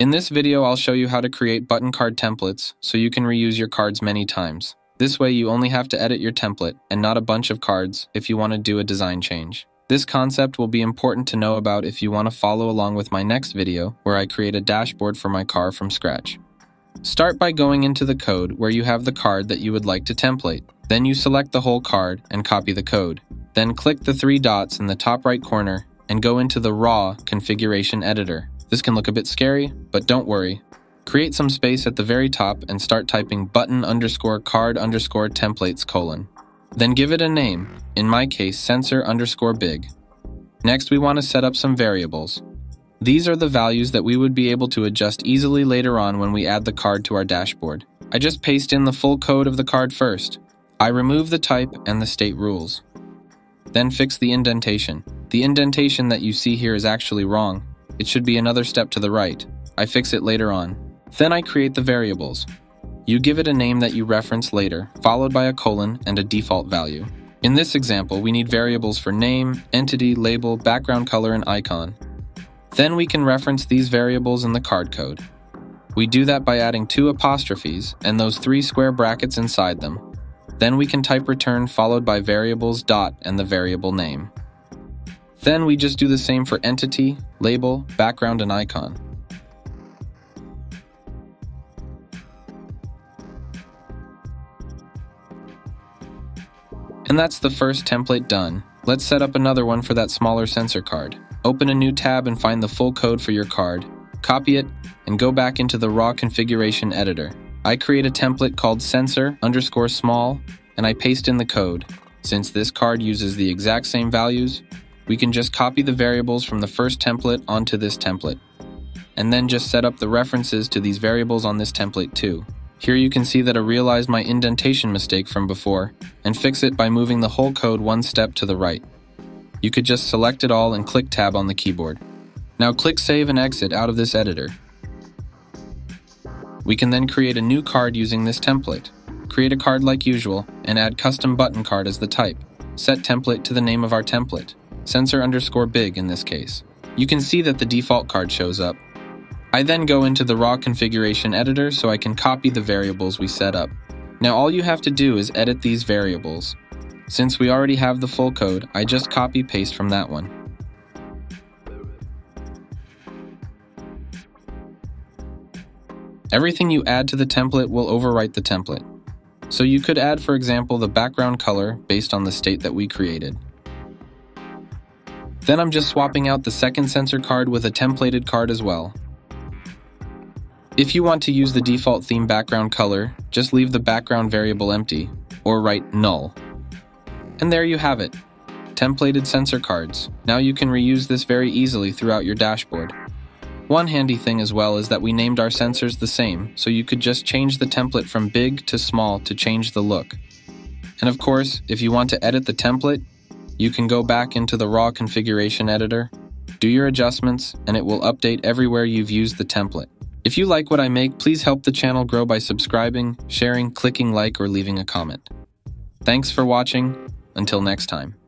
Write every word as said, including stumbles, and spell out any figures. In this video, I'll show you how to create button card templates so you can reuse your cards many times. This way, you only have to edit your template and not a bunch of cards if you want to do a design change. This concept will be important to know about if you want to follow along with my next video where I create a dashboard for my car from scratch. Start by going into the code where you have the card that you would like to template. Then you select the whole card and copy the code. Then click the three dots in the top right corner and go into the raw configuration editor. This can look a bit scary, but don't worry. Create some space at the very top and start typing button underscore card underscore templates colon. Then give it a name, in my case sensor underscore big. Next we want to set up some variables. These are the values that we would be able to adjust easily later on when we add the card to our dashboard. I just paste in the full code of the card first. I remove the type and the state rules. Then fix the indentation. The indentation that you see here is actually wrong. It should be another step to the right. I fix it later on. Then I create the variables. You give it a name that you reference later, followed by a colon and a default value. In this example, we need variables for name, entity, label, background color, and icon. Then we can reference these variables in the card code. We do that by adding two apostrophes and those three square brackets inside them. Then we can type return followed by variables dot and the variable name. Then we just do the same for entity, label, background, and icon. And that's the first template done. Let's set up another one for that smaller sensor card. Open a new tab and find the full code for your card. Copy it and go back into the raw configuration editor. I create a template called sensor underscore small and I paste in the code. Since this card uses the exact same values, we can just copy the variables from the first template onto this template, and then just set up the references to these variables on this template too. Here you can see that I realized my indentation mistake from before, and fix it by moving the whole code one step to the right. You could just select it all and click tab on the keyboard. Now click save and exit out of this editor. We can then create a new card using this template. Create a card like usual, and add custom button card as the type. Set template to the name of our template. Sensor underscore big in this case. You can see that the default card shows up. I then go into the raw configuration editor so I can copy the variables we set up. Now all you have to do is edit these variables. Since we already have the full code, I just copy paste from that one. Everything you add to the template will overwrite the template. So you could add, for example, the background color based on the state that we created. Then I'm just swapping out the second sensor card with a templated card as well. If you want to use the default theme background color, just leave the background variable empty, or write null. And there you have it, templated sensor cards. Now you can reuse this very easily throughout your dashboard. One handy thing as well is that we named our sensors the same, so you could just change the template from big to small to change the look. And of course, if you want to edit the template, you can go back into the raw configuration editor, do your adjustments, and it will update everywhere you've used the template. If you like what I make, please help the channel grow by subscribing, sharing, clicking like, or leaving a comment. Thanks for watching. Until next time.